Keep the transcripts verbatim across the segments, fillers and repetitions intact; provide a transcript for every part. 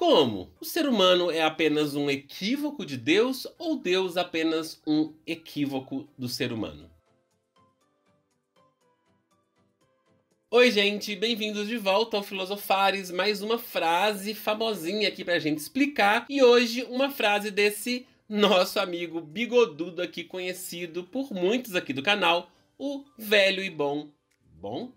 Como? O ser humano é apenas um equívoco de Deus ou Deus apenas um equívoco do ser humano? Oi gente, bem-vindos de volta ao Filosofares, mais uma frase famosinha aqui pra gente explicar e hoje uma frase desse nosso amigo bigodudo aqui conhecido por muitos aqui do canal, o velho e bom Bom?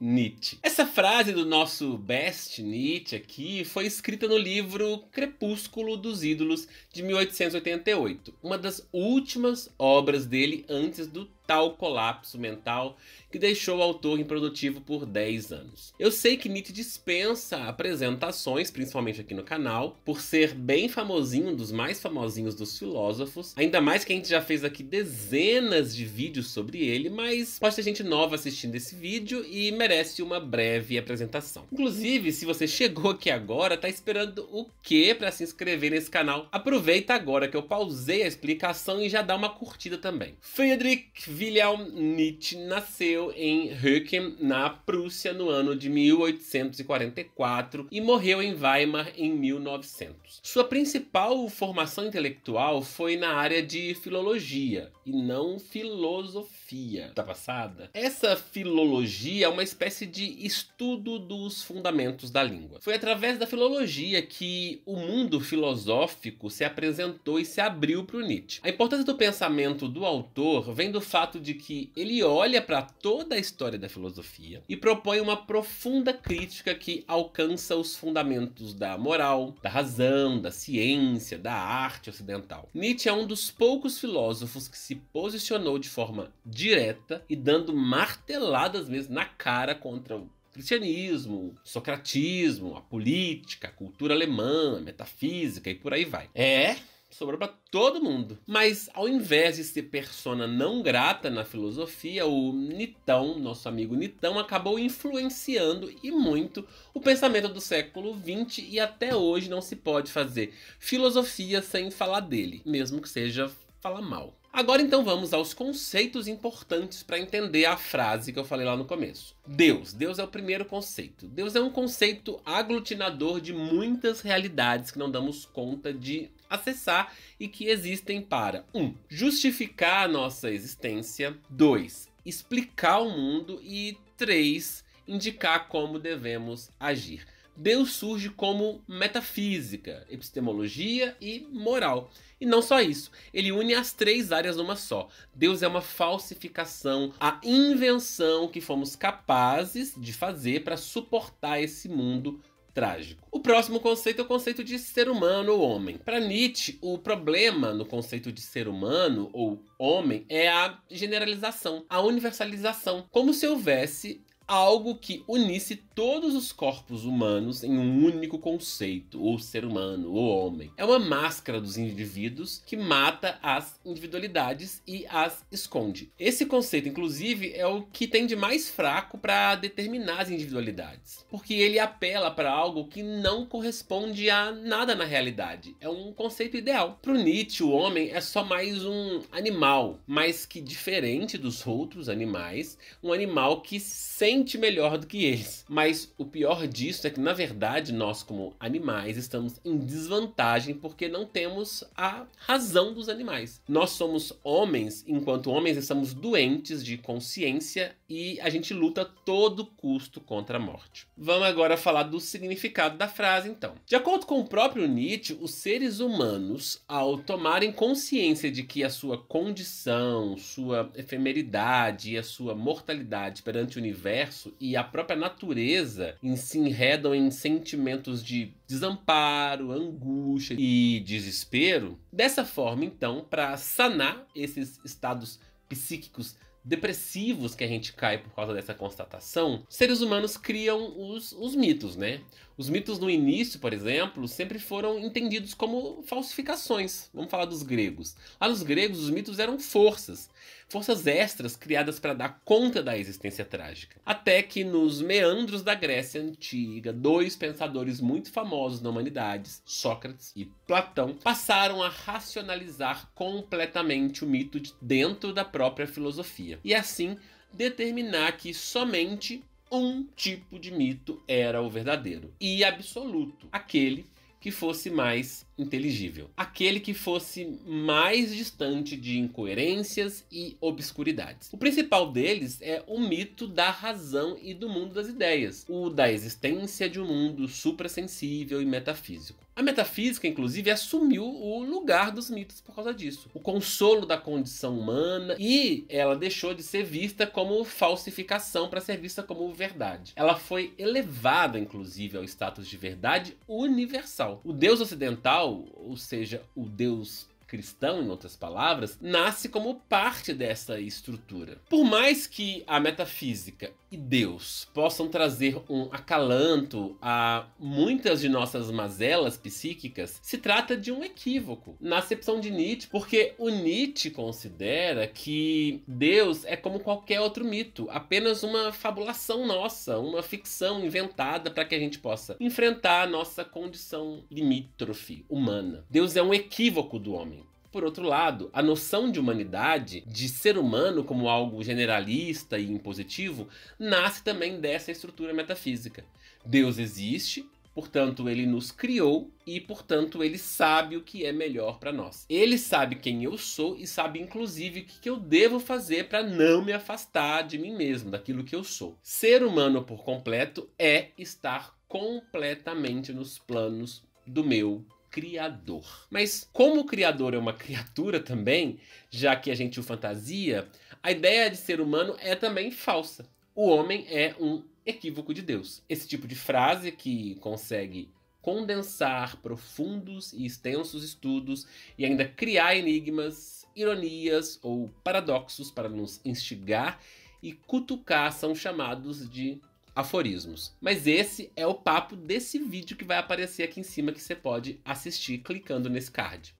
Nietzsche. Essa frase do nosso best Nietzsche aqui foi escrita no livro Crepúsculo dos Ídolos, de mil oitocentos e oitenta e oito. Uma das últimas obras dele antes do tal colapso mental que deixou o autor improdutivo por dez anos. Eu sei que Nietzsche dispensa apresentações, principalmente aqui no canal, por ser bem famosinho, um dos mais famosinhos dos filósofos, ainda mais que a gente já fez aqui dezenas de vídeos sobre ele, mas pode ter gente nova assistindo esse vídeo e merece uma breve apresentação. Inclusive, se você chegou aqui agora, tá esperando o quê para se inscrever nesse canal? Aproveita agora que eu pausei a explicação e já dá uma curtida também. Friedrich Wilhelm Nietzsche nasceu em Höcken, na Prússia, no ano de mil oitocentos e quarenta e quatro e morreu em Weimar em mil e novecentos. Sua principal formação intelectual foi na área de filologia e não filosofia. Tá passada? Essa filologia é uma espécie de estudo dos fundamentos da língua. Foi através da filologia que o mundo filosófico se apresentou e se abriu para o Nietzsche. A importância do pensamento do autor vem do fato de que ele olha para toda a história da filosofia e propõe uma profunda crítica que alcança os fundamentos da moral, da razão, da ciência, da arte ocidental. Nietzsche é um dos poucos filósofos que se posicionou de forma direta e dando marteladas mesmo na cara contra o cristianismo, socratismo, a política, a cultura alemã, a metafísica e por aí vai. É... sobrou para todo mundo. Mas ao invés de ser persona não grata na filosofia, o Nitão, nosso amigo Nitão, acabou influenciando e muito o pensamento do século vinte e até hoje não se pode fazer filosofia sem falar dele, mesmo que seja falar mal. Agora então vamos aos conceitos importantes para entender a frase que eu falei lá no começo. Deus. Deus é o primeiro conceito. Deus é um conceito aglutinador de muitas realidades que não damos conta de acessar e que existem para um, justificar a nossa existência, dois, explicar o mundo e três, indicar como devemos agir. Deus surge como metafísica, epistemologia e moral. E não só isso, ele une as três áreas numa só. Deus é uma falsificação, a invenção que fomos capazes de fazer para suportar esse mundo trágico. O próximo conceito é o conceito de ser humano ou homem. Para Nietzsche, o problema no conceito de ser humano ou homem é a generalização, a universalização. Como se houvesse algo que unisse todos os corpos humanos em um único conceito, ou ser humano, ou homem. É uma máscara dos indivíduos que mata as individualidades e as esconde. Esse conceito, inclusive, é o que tem de mais fraco para determinar as individualidades, porque ele apela para algo que não corresponde a nada na realidade. É um conceito ideal. Para o Nietzsche, o homem é só mais um animal, mas que, diferente dos outros animais, um animal que sente melhor do que eles. Mas o pior disso é que, na verdade, nós como animais estamos em desvantagem porque não temos a razão dos animais. Nós somos homens, enquanto homens estamos doentes de consciência e a gente luta a todo custo contra a morte. Vamos agora falar do significado da frase, então. De acordo com o próprio Nietzsche, os seres humanos, ao tomarem consciência de que a sua condição, sua efemeridade e a sua mortalidade perante o universo e a própria natureza em se enredam em sentimentos de desamparo, angústia e desespero. Dessa forma, então, para sanar esses estados psíquicos depressivos que a gente cai por causa dessa constatação, seres humanos criam os, os mitos, né? Os mitos no início, por exemplo, sempre foram entendidos como falsificações. Vamos falar dos gregos. Lá nos gregos, os mitos eram forças, forças extras criadas para dar conta da existência trágica. Até que nos meandros da Grécia Antiga, dois pensadores muito famosos na humanidade, Sócrates e Platão, passaram a racionalizar completamente o mito de dentro da própria filosofia. E assim determinar que somente um tipo de mito era o verdadeiro e absoluto, aquele que fosse mais inteligível, aquele que fosse mais distante de incoerências e obscuridades. O principal deles é o mito da razão e do mundo das ideias, o da existência de um mundo suprassensível e metafísico. A metafísica, inclusive, assumiu o lugar dos mitos por causa disso, o consolo da condição humana, e ela deixou de ser vista como falsificação para ser vista como verdade. Ela foi elevada, inclusive, ao status de verdade universal. O Deus ocidental, ou seja, o Deus cristão, em outras palavras, nasce como parte dessa estrutura. Por mais que a metafísica e Deus possam trazer um acalanto a muitas de nossas mazelas psíquicas, se trata de um equívoco, na acepção de Nietzsche, porque o Nietzsche considera que Deus é como qualquer outro mito, apenas uma fabulação nossa, uma ficção inventada para que a gente possa enfrentar a nossa condição limítrofe humana. Deus é um equívoco do homem. Por outro lado, a noção de humanidade, de ser humano como algo generalista e impositivo, nasce também dessa estrutura metafísica. Deus existe, portanto ele nos criou e, portanto, ele sabe o que é melhor para nós. Ele sabe quem eu sou e sabe, inclusive, o que eu devo fazer para não me afastar de mim mesmo, daquilo que eu sou. Ser humano por completo é estar completamente nos planos do meu Criador. Mas como o Criador é uma criatura também, já que a gente o fantasia, a ideia de ser humano é também falsa. O homem é um equívoco de Deus. Esse tipo de frase que consegue condensar profundos e extensos estudos e ainda criar enigmas, ironias ou paradoxos para nos instigar e cutucar são chamados de aforismos. Mas esse é o papo desse vídeo que vai aparecer aqui em cima, que você pode assistir clicando nesse card.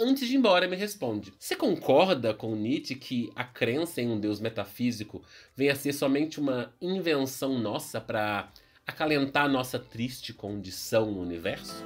Antes de ir embora, me responde: você concorda com Nietzsche que a crença em um Deus metafísico vem a ser somente uma invenção nossa para acalentar a nossa triste condição no universo?